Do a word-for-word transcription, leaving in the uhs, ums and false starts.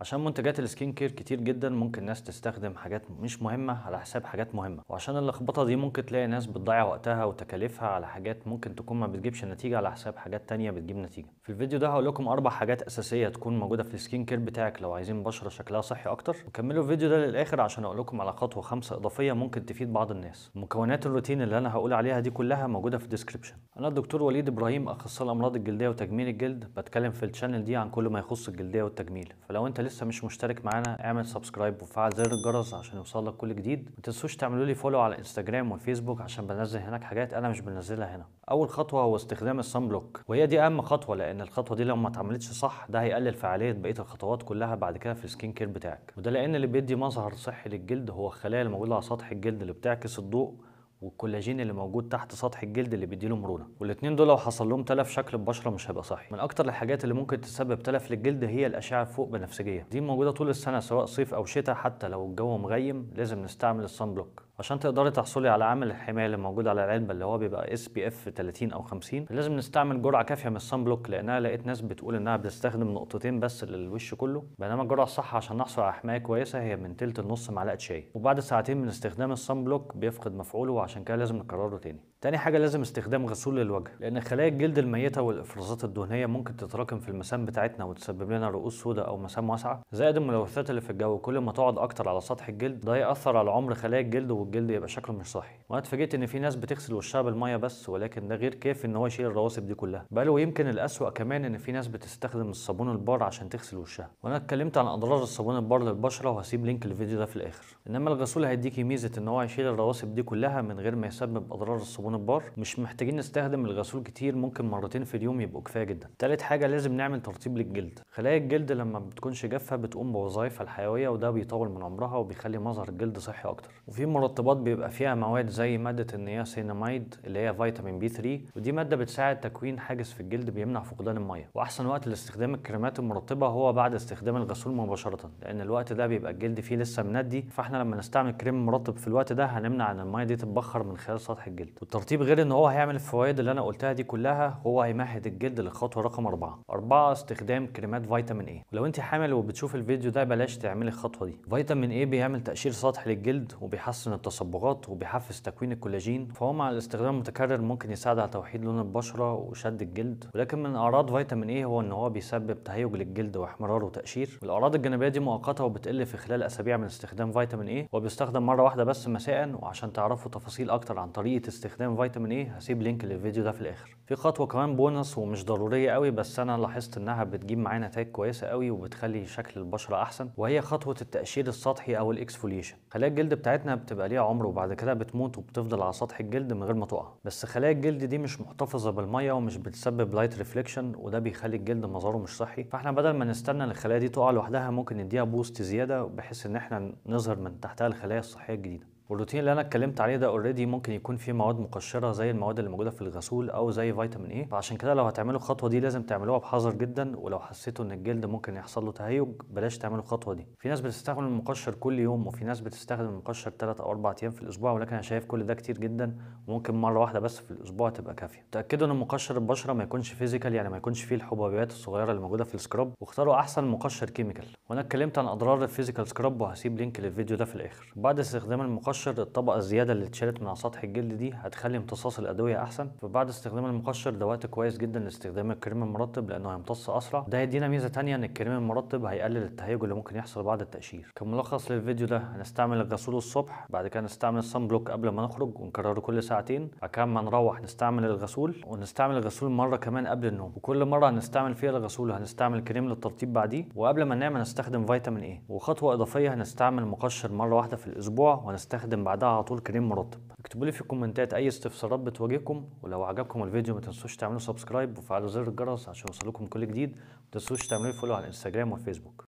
عشان منتجات السكين كير كتير جدا ممكن ناس تستخدم حاجات مش مهمه على حساب حاجات مهمه، وعشان اللخبطه دي ممكن تلاقي ناس بتضيع وقتها وتكاليفها على حاجات ممكن تكون ما بتجيبش نتيجه على حساب حاجات تانية بتجيب نتيجه. في الفيديو ده هقول لكم اربع حاجات اساسيه تكون موجوده في السكين كير بتاعك لو عايزين بشره شكلها صحي اكتر، وكملوا الفيديو ده للاخر عشان اقول لكم على خطوه خمسه اضافيه ممكن تفيد بعض الناس. مكونات الروتين اللي انا هقول عليها دي كلها موجوده في الديسكربشن. انا الدكتور وليد ابراهيم، اخصائي الامراض الجلديه وتجميل الجلد، بتكلم في الشانل دي عن كل ما يخص الجلديه والتجميل، فلو انت لسه مش مشترك معانا اعمل سبسكرايب وفعل زر الجرس عشان يوصلك كل جديد، ما تنسوش تعملوا لي فولو على انستجرام والفيسبوك عشان بنزل هناك حاجات انا مش بنزلها هنا. اول خطوه هو استخدام الصن بلوك، وهي دي اهم خطوه لان الخطوه دي لو ما اتعملتش صح ده هيقلل فعاليه بقيه الخطوات كلها بعد كده في السكين كير بتاعك، وده لان اللي بيدي مظهر صحي للجلد هو الخلايا الموجوده على سطح الجلد اللي بتعكس الضوء والكولاجين اللي موجود تحت سطح الجلد اللي بيديله مرونه، والاثنين دول لو حصل لهم تلف شكل البشره مش هيبقى صحي. من اكتر الحاجات اللي ممكن تسبب تلف للجلد هي الاشعه فوق بنفسجيه، دي موجوده طول السنه سواء صيف او شتاء، حتى لو الجو مغيم لازم نستعمل الصن بلوك. عشان تقدري تحصلي على عامل الحمايه اللي موجود على العلبه اللي هو بيبقى اس بي اف ثلاثين او خمسين، لازم نستعمل جرعه كافيه من الصن بلوك، لانها لقيت ناس بتقول انها بتستخدم نقطتين بس للوش كله، بينما الجرعه الصح عشان نحصل على حمايه كويسه هي من ثلث لنص معلقه شاي، وبعد ساعتين من استخدام الصن بلوك بيفقد مفعوله وعشان كده لازم نكرره تاني. تاني حاجه لازم استخدام غسول للوجه، لان خلايا الجلد الميته والافرازات الدهنيه ممكن تتراكم في المسام بتاعتنا وتسبب لنا رؤوس سوداء او مسام واسعه، زائد الملوثات اللي في الجو كل ما تقعد اكتر على سطح الجلد ده ياثر على عمر خلايا الجلد والجلد يبقى شكله مش صحي. وانا اتفاجئت ان في ناس بتغسل وشها بالميه بس، ولكن ده غير كافي ان هو يشيل الرواسب دي كلها، بل ويمكن الاسوأ كمان ان في ناس بتستخدم الصابون البار عشان تغسل وشها، وانا اتكلمت عن اضرار الصابون البار للبشره وهسيب لينك الفيديو ده في الاخر. انما الغسول هيديكي ميزه ان هو هيشيل الرواسب دي كلها من غير ما يسبب اضرار الصابون البار، مش محتاجين نستخدم الغسول كتير، ممكن مرتين في اليوم يبقوا كفايه جدا. ثالث حاجه لازم نعمل ترطيب للجلد، خلايا الجلد لما بتكونش جافه بتقوم بوظائفها الحيويه وده بيطول من عمرها وبيخلي مظهر الجلد صحي اكتر. وفي مرطبات بيبقى فيها مواد زي ماده النياسيناميد اللي هي فيتامين بي ثلاثة، ودي ماده بتساعد تكوين حاجز في الجلد بيمنع فقدان الميه، واحسن وقت لاستخدام الكريمات المرطبه هو بعد استخدام الغسول مباشره، لان الوقت ده بيبقى الجلد فيه لسه مندي، فاحنا لما نستعمل كريم مرطب في الوقت ده هنمنع ان الميه دي تتبخر من خلال سطح الجلد. والترطيب غير ان هو هيعمل الفوائد اللي انا قلتها دي كلها، هو هيمهد الجلد للخطوه رقم أربعة. أربعة استخدام كريمات فيتامين اي، ولو انت حامل وبتشوف الفيديو ده بلاش تعملي الخطوه دي. فيتامين اي بيعمل تقشير سطح للجلد وبيحسن التصبغات وبيحفز تكوين الكولاجين، فهو مع الاستخدام المتكرر ممكن يساعد على توحيد لون البشره وشد الجلد، ولكن من اعراض فيتامين اي هو ان هو بيسبب تهيج للجلد واحمرار وتقشير، والاعراض الجانبيه دي مؤقته وبتقل في خلال اسابيع من استخدام فيتامين اي، وبيستخدم مره واحده بس مساء. وعشان تعرفوا تفاصيل اكتر عن طريقه استخدام فيتامين اي هسيب لينك للفيديو ده في الاخر. في خطوه كمان بونص ومش ضروريه قوي، بس انا لاحظت انها بتجيب معايا نتائج كويسه قوي وبتخلي شكل البشره احسن، وهي خطوه التقشير السطحي او الاكسفوليشن. خلايا الجلد بتاعتنا بتبقى ليها عمر وبعد كده بتموت وبتفضل على سطح الجلد من غير ما تقع، بس خلايا الجلد دي مش محتفظه بالميه ومش بتسبب لايت ريفليكشن، وده بيخلي الجلد مظهره مش صحي، فاحنا بدل ما نستنى ان الخلايا دي تقع لوحدها ممكن نديها بوست زياده بحيث ان احنا نظهر من تحتها الخلايا الصحيه الجديده. والروتين اللي انا اتكلمت عليه ده اوريدي ممكن يكون فيه مواد مقشره زي المواد اللي موجوده في الغسول او زي فيتامين اي، فعشان كده لو هتعملوا الخطوه دي لازم تعملوها بحذر جدا، ولو حسيتوا ان الجلد ممكن يحصل له تهيج بلاش تعملوا الخطوه دي. في ناس بتستخدم المقشر كل يوم، وفي ناس بتستخدم المقشر ثلاث او اربع ايام في الاسبوع، ولكن انا شايف كل ده كتير جدا وممكن مره واحده بس في الاسبوع تبقى كافيه. تاكدوا ان مقشر البشره ما يكونش فيزيكال، يعني ما يكونش فيه الحبوبات الصغيره اللي موجوده في السكراب، واختاروا احسن مقشر كيميكال. وانا اتكلمت عن اضرار الفيزيكال سكراب وهسيب لينك للفيديو ده في الاخر. بعد استخدام المقشر الطبقه الزياده اللي اتشالت من على سطح الجلد دي هتخلي امتصاص الادويه احسن، فبعد استخدام المقشر ده وقت كويس جدا لاستخدام الكريم المرطب لانه هيمتص اسرع. ده هيدينا ميزه ثانيه ان الكريم المرطب هيقلل التهيج اللي ممكن يحصل بعد التقشير. كملخص للفيديو ده هنستعمل الغسول الصبح، بعد كده نستعمل الصن بلوك قبل ما نخرج ونكرره كل ساعتين، بعد كده اما نروح نستعمل الغسول، ونستعمل الغسول مره كمان قبل النوم، وكل مره هنستعمل فيها الغسول هنستعمل كريم للترطيب بعديه، وقبل ما ننام هنستخدم فيتامين اي، وخطوه اضافيه هنستعمل مقشر مره واحده في الاسبوع نستخدم بعدها على طول كريم مرطب. اكتبوا لي في الكومنتات اي استفسارات بتواجهكم، ولو عجبكم الفيديو ما تنسوش تعملوا سبسكرايب وفعلوا زر الجرس عشان يوصلكم كل جديد، ما تنسوش تعملوا لي فولو على الانستجرام والفيسبوك.